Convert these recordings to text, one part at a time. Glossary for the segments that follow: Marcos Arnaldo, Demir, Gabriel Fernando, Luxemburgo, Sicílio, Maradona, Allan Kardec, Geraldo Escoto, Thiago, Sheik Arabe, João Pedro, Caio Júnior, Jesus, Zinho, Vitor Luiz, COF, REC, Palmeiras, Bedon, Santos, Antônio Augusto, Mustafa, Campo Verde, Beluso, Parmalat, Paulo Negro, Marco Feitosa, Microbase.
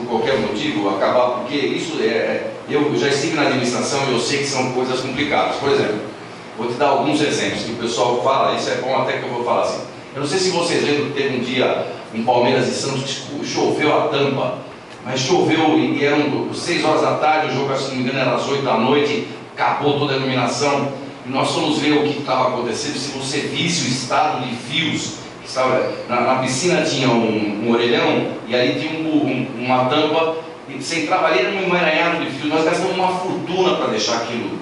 por qualquer motivo, acabar, porque isso é... Eu já estive na administração e eu sei que são coisas complicadas. Por exemplo, vou te dar alguns exemplos que o pessoal fala, isso é bom até que eu vou falar assim. Eu não sei se vocês lembram que teve um dia em Palmeiras e Santos que choveu a tampa, mas choveu e eram 6 horas da tarde, o jogo, se não me engano, era às 8 da noite, acabou toda a iluminação, e nós fomos ver o que estava acontecendo, se você visse o estado de fios, na piscina tinha um orelhão e ali tinha uma tampa, e você entrava ali, era um emaranhado de fios, nós gastamos uma fortuna para deixar aquilo,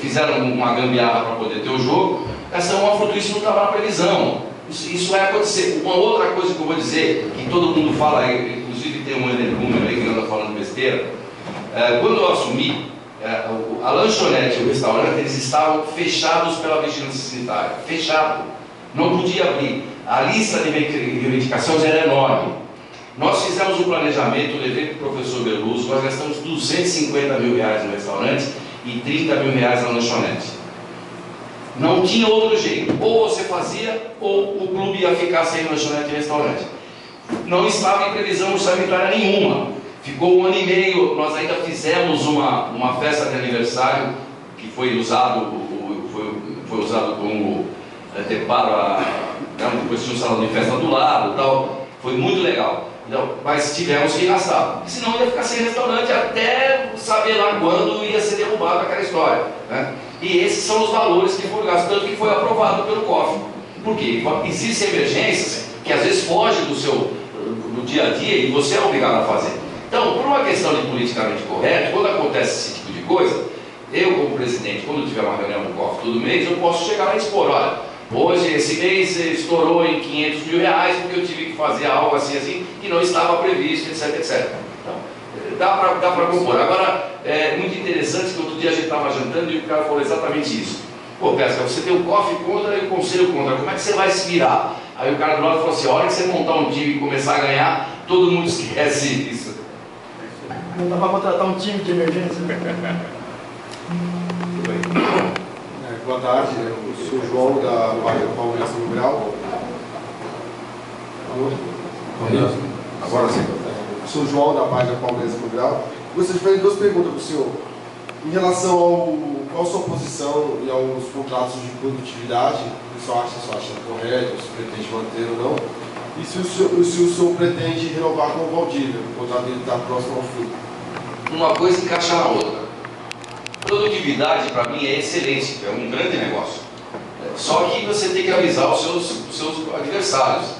fizeram uma gambiarra para poder ter o jogo, gastamos uma fortuna, isso não estava na previsão. Isso vai acontecer. Uma outra coisa que eu vou dizer, que todo mundo fala, inclusive tem um energúmeno aí que anda falando besteira, quando eu assumi, a lanchonete e o restaurante, eles estavam fechados pela vigilância sanitária, fechado, não podia abrir, a lista de reivindicações era enorme. Nós fizemos um planejamento, eu levei para o professor Beluso, nós gastamos 250 mil reais no restaurante e 30 mil reais na lanchonete. Não tinha outro jeito, ou você fazia, ou o clube ia ficar sem lanchonete e restaurante. Não estava em previsão sanitária nenhuma. Ficou 1 ano e meio, nós ainda fizemos uma festa de aniversário, que foi usado como deparo, depois tinha um salão de festa do lado e tal, foi muito legal. Então, mas tivemos que gastar, senão ia ficar sem restaurante até saber lá quando ia ser derrubado aquela história, né? E esses são os valores que foram gastos, tanto que foi aprovado pelo COF. Por quê? Existem emergências que às vezes fogem do dia a dia e você é obrigado a fazer. Então, por uma questão de politicamente correto, quando acontece esse tipo de coisa, eu como presidente, quando tiver uma reunião do COF todo mês, eu posso chegar lá e expor, olha, hoje, esse mês estourou em 500 mil reais porque eu tive que fazer algo assim, que não estava previsto, etc, etc. Dá para compor. Agora, é muito interessante que outro dia a gente estava jantando e o cara falou exatamente isso. Pô, Pesca, você tem o COF contra e o Conselho contra, como é que você vai se virar? Aí o cara do lado falou assim, a hora que você montar um time e começar a ganhar, todo mundo esquece isso. Não dá para contratar um time de emergência. Boa tarde, eu sou o João da Página Palmeiras Mural. Agora sim. Sou o João da Página Palmeiras Mural. Gostaria de fazer 2 perguntas para o senhor. Em relação qual a sua posição e aos contratos de produtividade, o senhor acha correto, se pretende manter ou não? E se o senhor pretende renovar com o Valdivia, o contrato dele está próximo ao fim? Uma coisa encaixa na outra. Produtividade para mim é excelente, é um grande negócio. Só que você tem que avisar os seus adversários,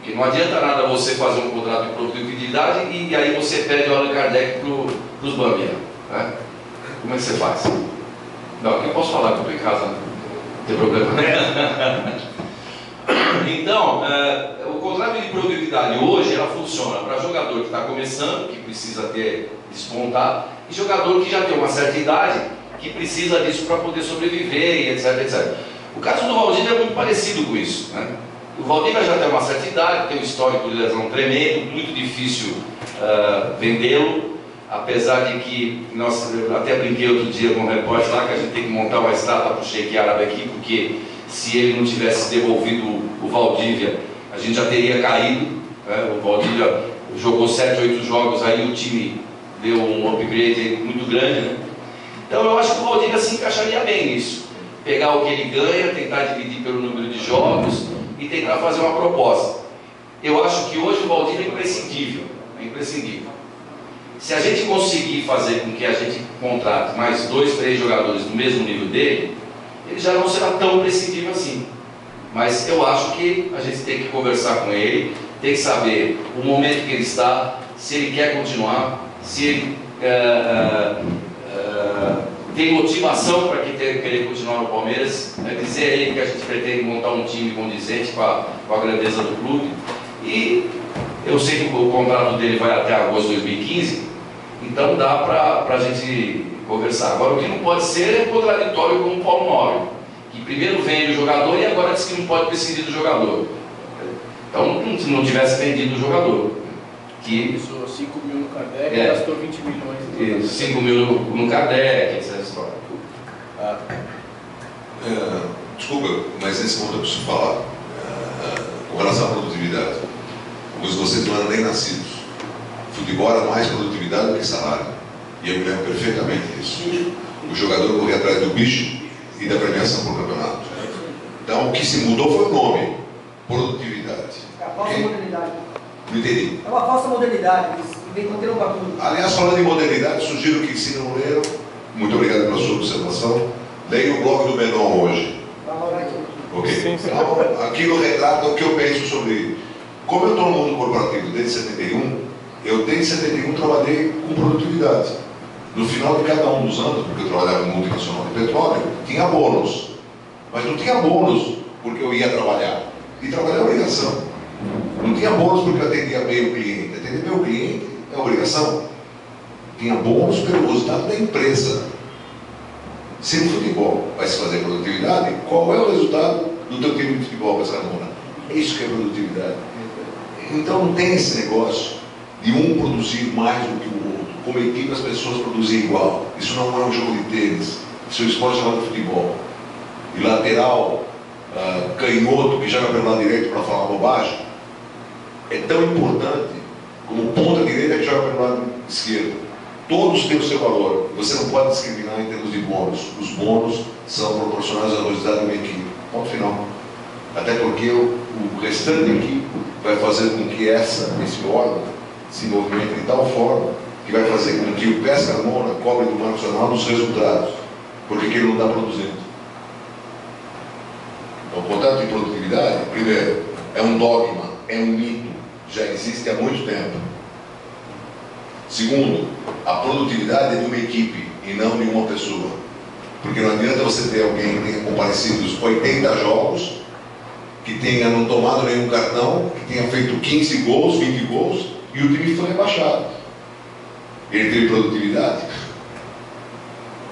porque não adianta nada você fazer um contrato de produtividade e aí você pede o Allan Kardec para os Bambia, né? Como é que você faz? Não, eu posso falar que eu estou em casa, não tem problema, né? Então, o contrato de produtividade hoje ela funciona para jogador que está começando, que precisa ter despontar, e jogador que já tem uma certa idade, que precisa disso para poder sobreviver, e etc, etc. O caso do Valdivia é muito parecido com isso, né? O Valdivia já tem uma certa idade, tem um histórico de lesão tremendo, muito difícil vendê-lo, apesar de que, eu até brinquei outro dia com um repórter lá, que a gente tem que montar uma estátua para o Sheik Arabe aqui, porque se ele não tivesse devolvido o Valdivia, a gente já teria caído, né? O Valdivia jogou 7 ou 8 jogos, aí o time deu um upgrade muito grande, né? Então eu acho que o Valdivia se encaixaria bem nisso. Pegar o que ele ganha, tentar dividir pelo número de jogos e tentar fazer uma proposta. Eu acho que hoje o Valdivia é imprescindível, é imprescindível. Se a gente conseguir fazer com que a gente contrate mais 2, 3 jogadores do mesmo nível dele, ele já não será tão imprescindível assim. Mas eu acho que a gente tem que conversar com ele, tem que saber o momento que ele está, se ele quer continuar, se ele tem motivação para querer continuar no Palmeiras, né? Dizer a ele que a gente pretende montar um time condizente com a grandeza do clube. E eu sei que o contrato dele vai até agosto de 2015, então dá para a gente conversar. Agora, o que não pode ser é contraditório com o Paulo Negro, que primeiro vende o jogador e agora diz que não pode prescindir do jogador. Então, se não tivesse vendido o jogador, que isso, 5 mil no Kardec, gastou 20 milhões. 5 mil no Kardec, essa história. Desculpa, mas nesse ponto eu preciso falar. Com relação à produtividade, alguns de vocês não eram nem nascidos. Tudo embora mais produtividade do que salário. E eu me lembro perfeitamente disso. O jogador corria atrás do bicho e da premiação para o campeonato. Então o que se mudou foi o nome. Produtividade. É a falsa modernidade. Não entendi. É uma falsa modernidade. Vem conteúdo para tudo. Aliás, falando em modernidade, sugiro que se não leram, muito obrigado pela sua observação, leia o blog do Bedon hoje. Ok? Então, aquilo retrata o que eu penso sobre... Como eu estou no mundo corporativo desde 71, eu desde 71 trabalhei com produtividade. No final de cada um dos anos, porque eu trabalhava em multinacional de petróleo, tinha bônus. Mas não tinha bônus porque eu ia trabalhar. E trabalhar é obrigação. Não tinha bônus porque eu atendia bem o cliente. Atender meu cliente é obrigação. Tinha bônus pelo resultado da empresa. Se no futebol vai se fazer produtividade, qual é o resultado do teu time de futebol, Pescarmona? É isso que é produtividade. Então não tem esse negócio de um produzir mais do que o outro. Como equipe, as pessoas produzem igual. Isso não é um jogo de tênis. Isso é um esporte chamado futebol. E lateral, canhoto, que joga pelo lado direito para falar bobagem, é tão importante como ponta direita que joga pelo lado esquerdo. Todos têm o seu valor. Você não pode discriminar em termos de bônus. Os bônus são proporcionais à velocidade de uma equipe. Ponto final. Até porque o restante da equipe vai fazer com que esse órgão se movimente de tal forma que vai fazer com que o Pescarmona cobre do Marcos Arnaldo os resultados, porque aquilo não está produzindo. Então, o contrato de produtividade, primeiro, é um dogma, é um mito, já existe há muito tempo. Segundo, a produtividade é de uma equipe e não de uma pessoa, porque não adianta você ter alguém que tenha comparecido dos 80 jogos, que tenha não tomado nenhum cartão, que tenha feito 15 gols, 20 gols, e o time foi rebaixado. Ele teve produtividade.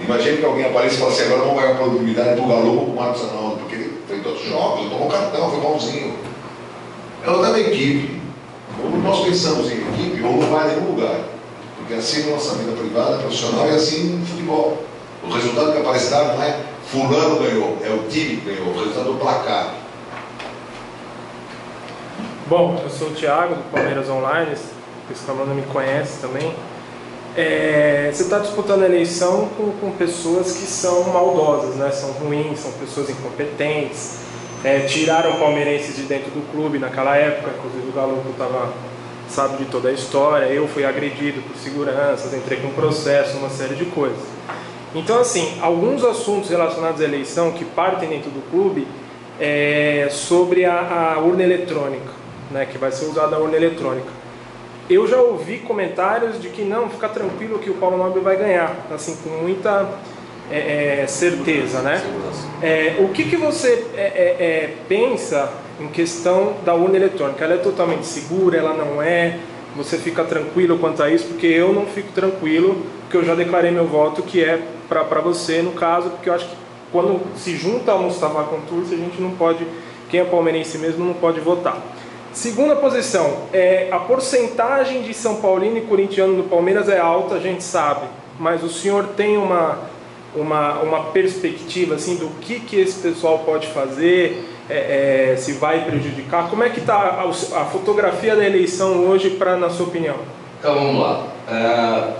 Imagina que alguém apareça e fala assim, agora vamos ganhar produtividade para o Galo, para o Marcos Arnaldo, porque ele fez todos os jogos, tomou cartão, foi malzinho. É outra equipe. Ou nós pensamos em equipe, ou não vai a nenhum lugar. Porque assim na nossa vida privada, profissional, e assim no futebol. O resultado que aparece lá não é fulano ganhou, é o time que ganhou, o resultado do placar. Bom, eu sou o Thiago, do Palmeiras Online, o Pescarmona me conhece também. Você está disputando a eleição com pessoas que são maldosas, né? São ruins, são pessoas incompetentes. Tiraram palmeirenses de dentro do clube naquela época, inclusive o Galo sabe de toda a história. Eu fui agredido por seguranças, entrei com processo, uma série de coisas. Então, assim, alguns assuntos relacionados à eleição que partem dentro do clube é sobre a urna eletrônica. Né, que vai ser usada a urna eletrônica. Eu já ouvi comentários de que não, fica tranquilo que o Paulo Nobre vai ganhar, assim, com muita certeza, né? O que você pensa em questão da urna eletrônica? Ela é totalmente segura, ela não é? Você fica tranquilo quanto a isso? Porque eu não fico tranquilo, porque eu já declarei meu voto, que é para você, no caso, porque eu acho que quando se junta ao Mustafa com o Turco, a gente não pode, quem é palmeirense mesmo, não pode votar. Segunda posição, a porcentagem de São Paulino e corintiano no Palmeiras é alta, a gente sabe, mas o senhor tem uma perspectiva assim, do que esse pessoal pode fazer, se vai prejudicar? Como é que está a fotografia da eleição hoje, na sua opinião? Então vamos lá,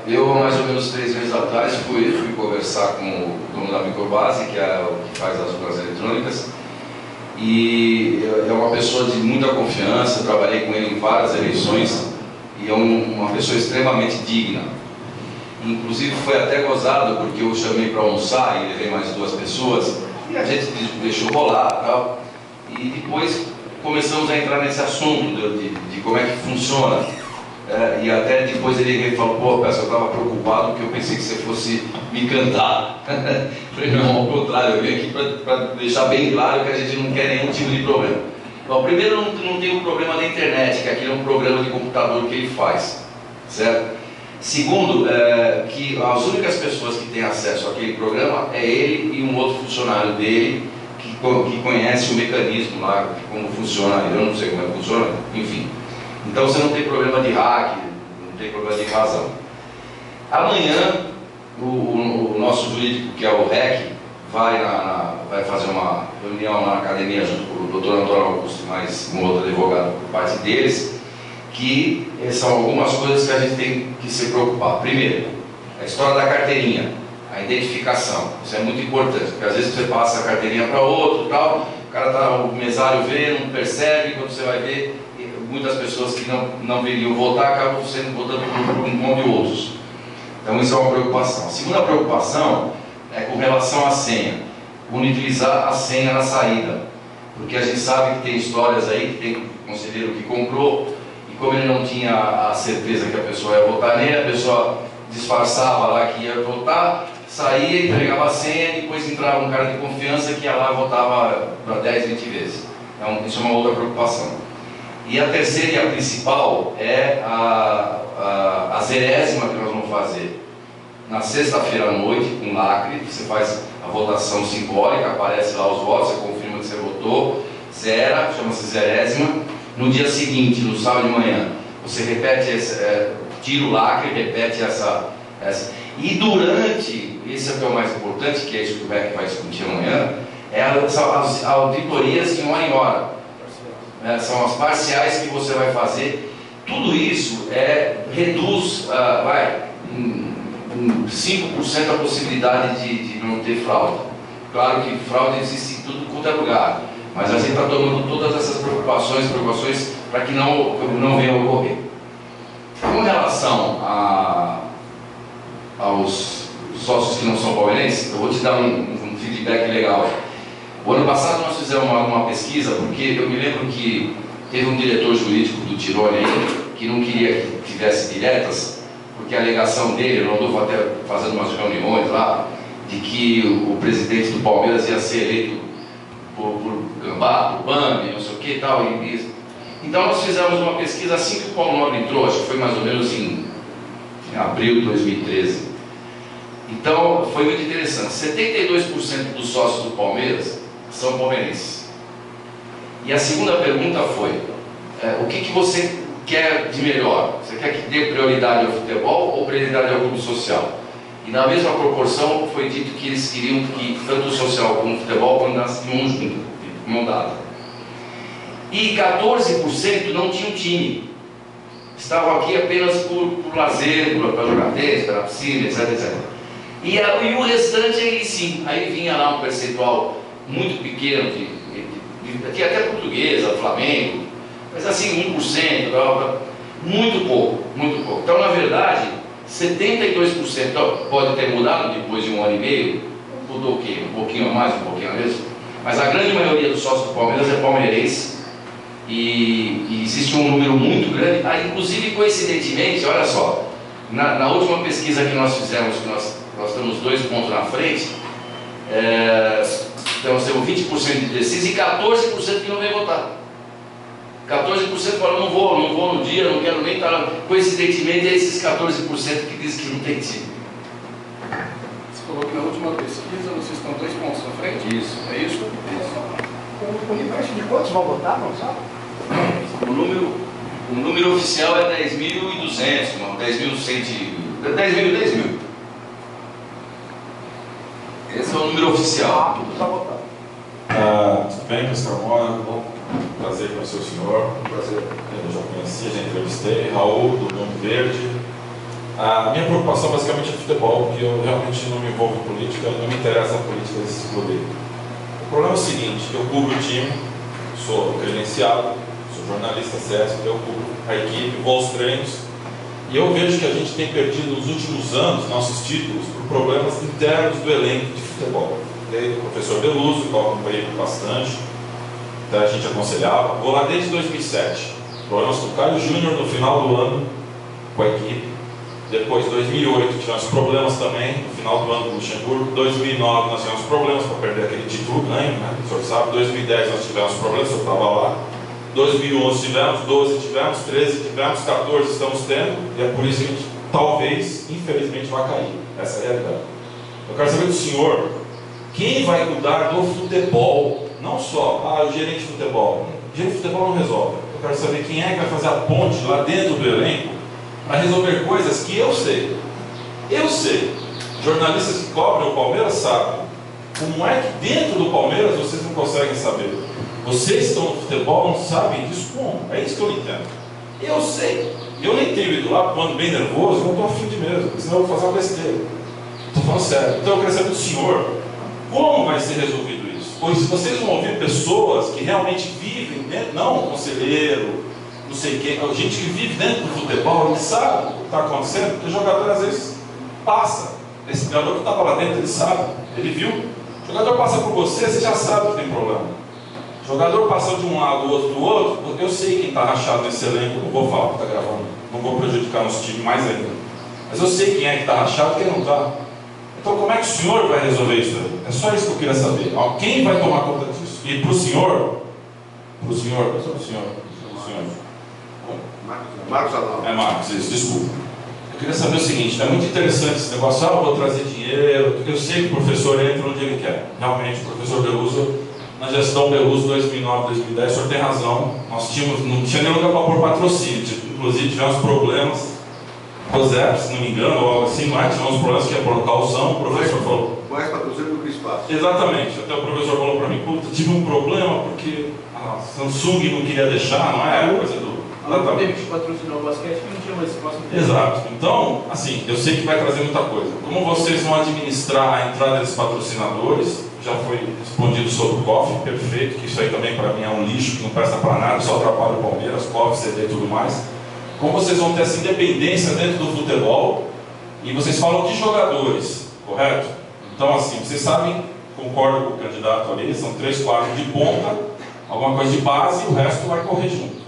eu mais ou menos 3 meses atrás fui conversar com o dono da Microbase, que é o que faz as urnas eletrônicas, e é uma pessoa de muita confiança, trabalhei com ele em várias eleições e é uma pessoa extremamente digna. Inclusive foi até gozado porque eu chamei para almoçar e levei mais 2 pessoas e a gente deixou rolar e tal. E depois começamos a entrar nesse assunto de como é que funciona. E até depois ele falou, pô, pessoal, eu estava preocupado porque eu pensei que você fosse me cantar. Falei, não, ao contrário, eu vim aqui para deixar bem claro que a gente não quer nenhum tipo de problema. Bom, primeiro, não tem um problema da internet, que aquilo é um programa de computador que ele faz, certo? Segundo, que as únicas pessoas que têm acesso àquele programa é ele e um outro funcionário dele que conhece o mecanismo lá, como funciona, eu não sei como é que funciona, enfim. Então você não tem problema de hack, não tem problema de invasão. Amanhã o nosso jurídico, que é o REC, vai fazer uma reunião na academia junto com o Dr. Antônio Augusto e mais um outro advogado por parte deles, que são algumas coisas que a gente tem que se preocupar. Primeiro, a história da carteirinha, a identificação. Isso é muito importante, porque às vezes você passa a carteirinha para outro, tal, o cara tá, o mesário vê, não percebe, quando você vai ver, muitas pessoas que não viriam votar acabam sendo votando por um monte de outros. Então isso é uma preocupação. A segunda preocupação é com relação à senha, utilizar a senha na saída, porque a gente sabe que tem histórias aí, que tem conselheiro que comprou, e como ele não tinha a certeza que a pessoa ia votar nele, a pessoa disfarçava lá que ia votar, saía, entregava a senha, e depois entrava um cara de confiança que ia lá e votava para 10, 20 vezes. Então isso é uma outra preocupação. E a terceira e a principal é a zerésima que nós vamos fazer. Na sexta-feira à noite, com lacre, você faz a votação simbólica, aparece lá os votos, você confirma que você votou, zera, chama-se zerésima. No dia seguinte, no sábado de manhã, você repete, tira o lacre, repete essa. E durante, esse é o que é o mais importante, que é isso que o REC vai discutir amanhã, é as auditorias de hora em hora. São as parciais que você vai fazer. Tudo isso reduz, em 5% a possibilidade de não ter fraude. Claro que fraude existe em tudo quanto é lugar, mas a gente está tomando todas essas preocupações para que não venha a ocorrer. Com relação aos sócios que não são palmeirenses, eu vou te dar um feedback legal. O ano passado nós fizemos uma pesquisa, porque eu me lembro que teve um diretor jurídico do Tirone aí que não queria que tivesse diretas, porque a alegação dele, eu andou até fazendo umas reuniões lá, de que o presidente do Palmeiras ia ser eleito por Gambá, por Bambi, não sei o que tal, e tal. Então nós fizemos uma pesquisa assim que o Paulo Negro entrou, acho que foi mais ou menos em abril de 2013. Então foi muito interessante, 72% dos sócios do Palmeiras são palmeirenses. E a segunda pergunta foi, o que você quer de melhor? Você quer que dê prioridade ao futebol ou prioridade ao clube social? E na mesma proporção foi dito que eles queriam que tanto o social como o futebol andassem de mão junto, de mão dada. E 14% não tinha um time. Estavam aqui apenas por lazer, para jogar tênis, para piscina, etc, etc. E o restante aí sim, aí vinha lá um percentual muito pequeno, de até portuguesa, Flamengo, mas assim, 1%, muito pouco. Então, na verdade, 72%, então, pode ter mudado depois de um ano e meio, mudou o quê? Um pouquinho a mais, um pouquinho a menos, mas a grande maioria dos sócios do Palmeiras é palmeirense, e existe um número muito grande, inclusive, coincidentemente, olha só, na última pesquisa que nós fizemos, que nós estamos 2 pontos na frente, então nós temos 20% de indecisos e 14% que não vem votar. 14% falam, não vou no dia, não quero nem estar lá. Coincidentemente é esses 14% que dizem que não tem time. Você falou que na última pesquisa vocês estão 2 pontos na frente? Isso. É isso? O universo de quantos vão votar, não sabe? O número oficial é 10.200, 10.100, 10.000. Esse é o número oficial. Tudo bem, Pescarmona? Bom, prazer conhecer o senhor. Prazer. Eu já conheci, já entrevistei. Raul, do Campo Verde. A minha preocupação basicamente é futebol, porque eu realmente não me envolvo em política, não me interessa a política desse clube. O problema é o seguinte: eu cubro o time, sou credenciado, sou jornalista sério, eu cubro a equipe, vou aos treinos. E eu vejo que a gente tem perdido nos últimos anos nossos títulos por problemas internos do elenco de futebol. Daí o professor Beluso, que eu acompanhei bastante, a gente aconselhava, vou lá desde 2007. Problemas com o Caio Júnior no final do ano com a equipe. Depois, em 2008, tivemos problemas também, no final do ano com o Luxemburgo. Em 2009, nós tivemos problemas para perder aquele título ganho, né? O senhor sabe. Em 2010, nós tivemos problemas, eu estava lá. 2011 tivemos, 12 tivemos, 13 tivemos, 14 estamos tendo, e é por isso que a gente talvez, infelizmente, vai cair. Essa é a realidade. Eu quero saber do senhor, quem vai cuidar do futebol? Não só, o gerente de futebol. O gerente de futebol não resolve. Eu quero saber quem é que vai fazer a ponte lá dentro do elenco para resolver coisas que eu sei. Eu sei. Jornalistas que cobrem o Palmeiras sabem. Como é que dentro do Palmeiras vocês não conseguem saber? Vocês estão no futebol, não sabem disso como? É isso que eu entendo. Eu sei. Eu nem tenho ido lá, quando bem nervoso, não estou afim de mesmo, senão eu vou fazer uma besteira. Estou falando sério. Então eu quero saber do senhor, como vai ser resolvido isso? Pois vocês vão ouvir pessoas que realmente vivem dentro, não um conselheiro, não sei quem, gente que vive dentro do futebol, que sabe o que está acontecendo, porque o jogador às vezes passa. Esse jogador que estava lá dentro, ele sabe, ele viu. O jogador passa por você, você já sabe que tem problema. O jogador passou de um lado, o outro do outro, porque eu sei quem está rachado nesse elenco, não vou falar que está gravando, não vou prejudicar nosso time mais ainda. Mas eu sei quem é que está rachado e quem não está. Então como é que o senhor vai resolver isso aí? É só isso que eu queria saber. Quem vai tomar conta disso? E para o senhor? Para o senhor? Para o senhor? Marcos Arnaldo. É Marcos, isso, desculpa. Eu queria saber o seguinte, é muito interessante esse negócio, ah, eu vou trazer dinheiro, porque eu sei que o professor entra onde ele quer. Realmente, o professor Beluso... Na gestão Beluso 2009-2010, o senhor tem razão, nós tínhamos, não tinha nem lugar para pôr patrocínio, inclusive tivemos problemas, José, se não me engano, ou algo assim, mas tivemos problemas que ia pôr calção, o professor falou. Mais patrocínio do que espaço. Exatamente, até o professor falou para mim, puta, tive um problema porque a Samsung não queria deixar, não é coisa do... Exatamente. Teve que patrocinar o basquete que não tinha mais espaço. Exato, então, assim, eu sei que vai trazer muita coisa. Como vocês vão administrar a entrada desses patrocinadores? Já foi respondido sobre o COF, perfeito, que isso aí também para mim é um lixo, que não presta para nada, só atrapalha o Palmeiras, COF, CD e tudo mais. Como vocês vão ter essa independência dentro do futebol, e vocês falam de jogadores, correto? Então assim, vocês sabem, concordo com o candidato ali, são 3, 4 de ponta, alguma coisa de base, e o resto vai correr junto. Como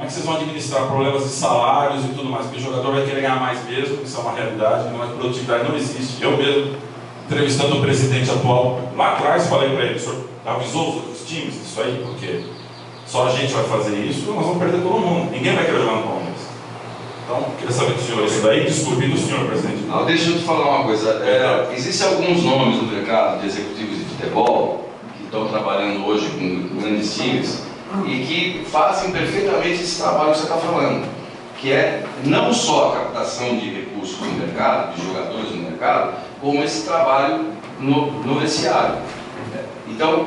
é que vocês vão administrar problemas de salários e tudo mais, porque o jogador vai querer ganhar mais mesmo, que isso é uma realidade, mas produtividade não existe, eu mesmo. Entrevistando o presidente atual, lá atrás falei para ele, o senhor avisou os outros times disso aí, porque só a gente vai fazer isso, nós vamos perder todo mundo, ninguém vai querer jogar no Palmeiras. Então, queria saber do senhor isso daí, descobrindo o senhor, presidente. Não, deixa eu te falar uma coisa, existem alguns nomes no mercado de executivos de futebol, que estão trabalhando hoje com grandes times, e que fazem perfeitamente esse trabalho que você está falando, que é não só a captação de recursos no mercado, de jogadores no mercado, como esse trabalho no vestiário. Então,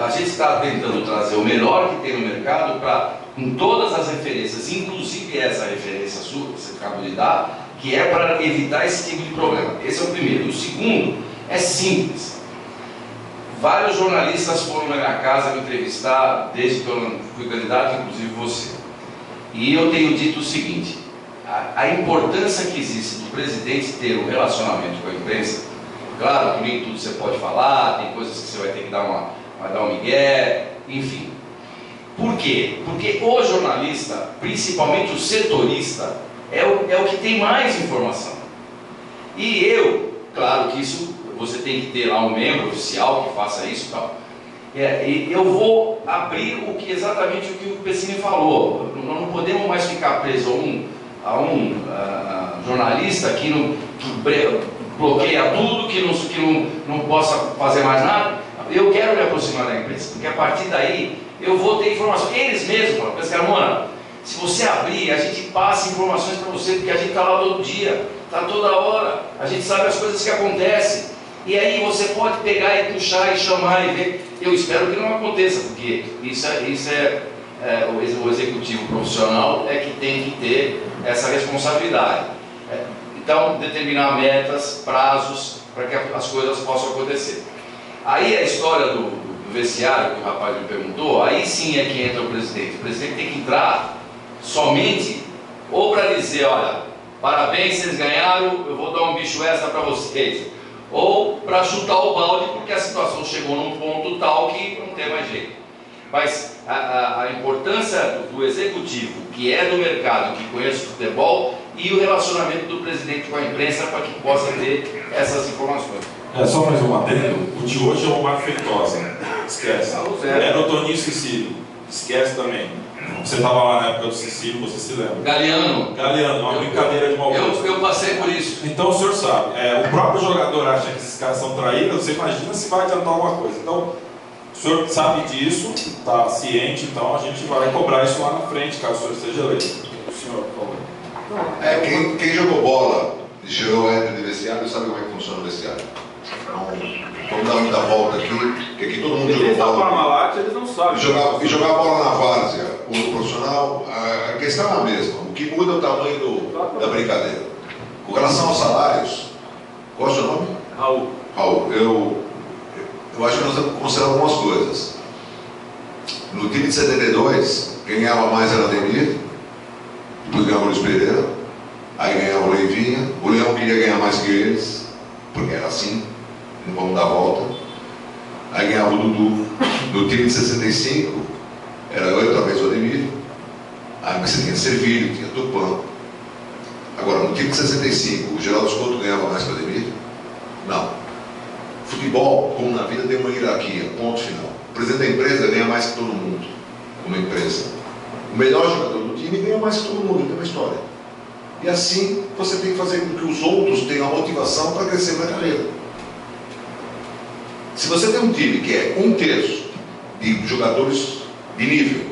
a gente está tentando trazer o melhor que tem no mercado para, com todas as referências, inclusive essa referência sua, que você acabou de dar, que é para evitar esse tipo de problema. Esse é o primeiro. O segundo é simples. Vários jornalistas foram na minha casa me entrevistar, desde que eu fui candidato, inclusive você. E eu tenho dito o seguinte, a importância que existe do presidente ter um relacionamento com a imprensa, claro que nem tudo você pode falar, tem coisas que você vai ter que dar um migué, enfim. Por quê? Porque o jornalista, principalmente o setorista, é o que tem mais informação. E eu, claro que isso, você tem que ter lá um membro oficial que faça isso e tal. Eu vou abrir exatamente o que o Pessinho falou, nós não podemos mais ficar presos a um jornalista que bloqueia tudo, que não possa fazer mais nada. Eu quero me aproximar da imprensa, porque a partir daí eu vou ter informação. Eles mesmos falam, Pescarmona, se você abrir, a gente passa informações para você, porque a gente está lá todo dia, está toda hora, a gente sabe as coisas que acontecem. E aí você pode pegar e puxar e chamar e ver. Eu espero que não aconteça, porque o executivo profissional é que tem que ter essa responsabilidade. Então, determinar metas, prazos, para que as coisas possam acontecer. Aí a história do vestiário, que o rapaz me perguntou, aí sim é que entra o presidente. O presidente tem que entrar somente ou para dizer, olha, parabéns, vocês ganharam, eu vou dar um bicho extra para vocês. Ou para chutar o balde, porque a situação chegou num ponto tal que não tem mais jeito. Mas a importância do executivo, que é do mercado, que conhece o futebol, e o relacionamento do presidente com a imprensa para que possa ter essas informações. É só mais um adendo, o de hoje é o Marco Feitosa, né? Esquece. Era o Toninho Sicílio, esquece também. Você estava lá na época do Sicílio, você se lembra. Galeano, uma brincadeira de mau gosto. Eu passei por isso. Então o senhor sabe, o próprio jogador acha que esses caras são traídos, você imagina se vai adiantar alguma coisa. Então, o senhor sabe disso, está ciente, então a gente vai cobrar isso lá na frente, caso o senhor seja eleito. O senhor, por favor. Quem jogou bola e girou a regra de vestiário sabe como é que funciona o vestiário. Então, vamos dar muita volta aqui. que todo mundo jogou bola. Eles não sabem. E jogar bola na várzea ou no profissional, a questão é a mesma. O que muda é o tamanho da brincadeira. Com relação aos salários, qual é o seu nome? Raul. Raul, eu acho que nós temos que considerar algumas coisas. No time de 72, quem ganhava mais era o Demir, depois ganhava o Luiz Pereira, aí ganhava o Leivinha, o Leão queria ganhar mais que eles, porque era assim, não vamos dar volta. Aí ganhava o Dudu. No time de 65, era eu, talvez o Demir, aí você tinha Servilho, tinha Tupã. Agora, no time de 65, o Geraldo Escoto ganhava mais que o Demir? Não. Futebol, como na vida, tem uma hierarquia, ponto final. O presidente da empresa ganha mais que todo mundo, como empresa. O melhor jogador do time ganha mais que todo mundo, tem uma história. E assim, você tem que fazer com que os outros tenham a motivação para crescer na carreira. Se você tem um time que é 1/3 de jogadores de nível,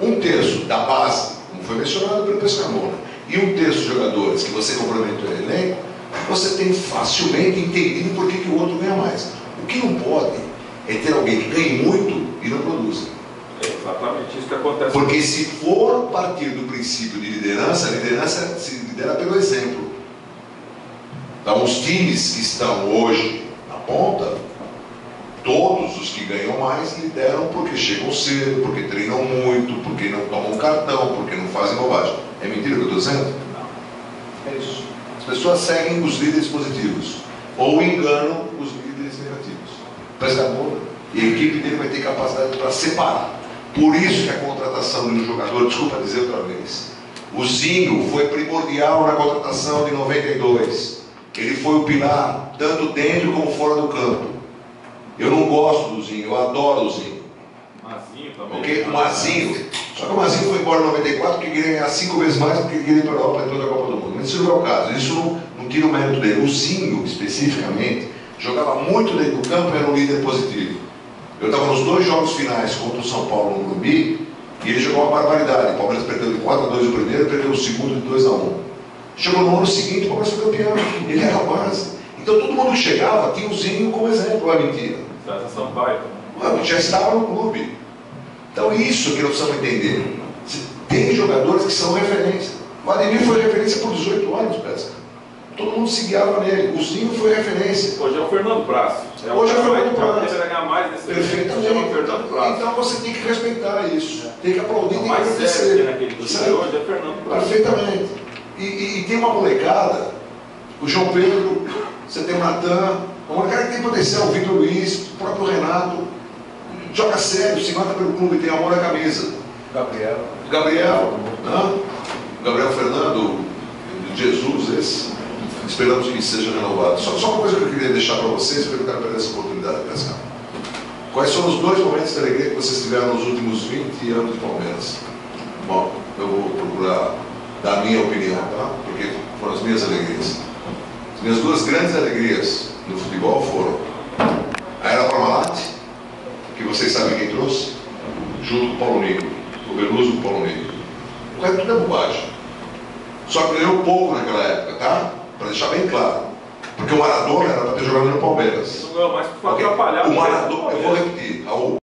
1/3 da base, como foi mencionado pelo Pescarmona, e 1/3 de jogadores que você complementou o elenco, você tem facilmente entendido por que o outro ganha mais. O que não pode é ter alguém que ganhe muito e não produza. É exatamente isso que acontece. Porque se for partir do princípio de liderança, a liderança se lidera pelo exemplo. Então, os times que estão hoje na ponta, todos os que ganham mais lideram porque chegam cedo, porque treinam muito, porque não tomam cartão, porque não fazem bobagem. É mentira o que eu estou dizendo? Não. É isso. As pessoas seguem os líderes positivos ou enganam os líderes negativos. O Pescarmona e a equipe dele vai ter capacidade para separar. Por isso que a contratação de um jogador, desculpa dizer outra vez, o Zinho foi primordial na contratação de 92. Ele foi o pilar, tanto dentro como fora do campo. Eu não gosto do Zinho, eu adoro o Zinho. Mazinho também. Okay? O Mazinho. Só que o Mazinho foi embora em 94 porque queria ganhar 5 vezes mais do que queria ir para a Europa e toda a Copa do Mundo. Mas isso não é o caso, isso não tira o mérito dele. O Zinho, especificamente, jogava muito dentro do campo e era um líder positivo. Eu estava nos 2 jogos finais contra o São Paulo no Morumbi e ele jogou uma barbaridade. O Palmeiras perdeu de 4-2 o primeiro, perdeu o segundo de 2-1. Chegou no ano seguinte, o Palmeiras foi campeão. Ele era a base. Então todo mundo que chegava tinha o Zinho como exemplo, é mentira. Já estava no clube. Então isso que nós precisamos entender. Tem jogadores que são referência. O Valdivia foi referência por 18 anos, Pesca. Todo mundo se guiava nele. O Zinho foi referência. Hoje é o Fernando Prasso. Hoje é o Fernando Prasso. Perfeitamente. Então você tem que respeitar isso. Tem que aplaudir, tem que agradecer. Hoje é o Fernando Prasso. Perfeitamente. E tem uma molecada, o João Pedro, você tem o Natan, um cara que tem potencial, o Vitor Luiz, o próprio Renato. Joga sério, se mata pelo clube, tem amor à camisa. Gabriel Fernando, Jesus, esse. Esperamos que seja renovado. Só uma coisa que eu queria deixar para vocês, porque eu quero perder essa oportunidade de pescar. Quais foram os 2 momentos de alegria que vocês tiveram nos últimos 20 anos de Palmeiras? Bom, eu vou procurar dar a minha opinião, tá? Porque foram as minhas alegrias. As minhas 2 grandes alegrias no futebol foram a Era Parmalat, que vocês sabem quem trouxe, junto com o Paulo Negro, o Beluso com o Paulo Negro. O resto tudo é bobagem. Só que ganhou pouco naquela época, tá? Para deixar bem claro. Porque o Maradona era para ter jogado no Palmeiras. Não ganhou mais, porque foi atrapalhado. O Maradona, eu vou repetir.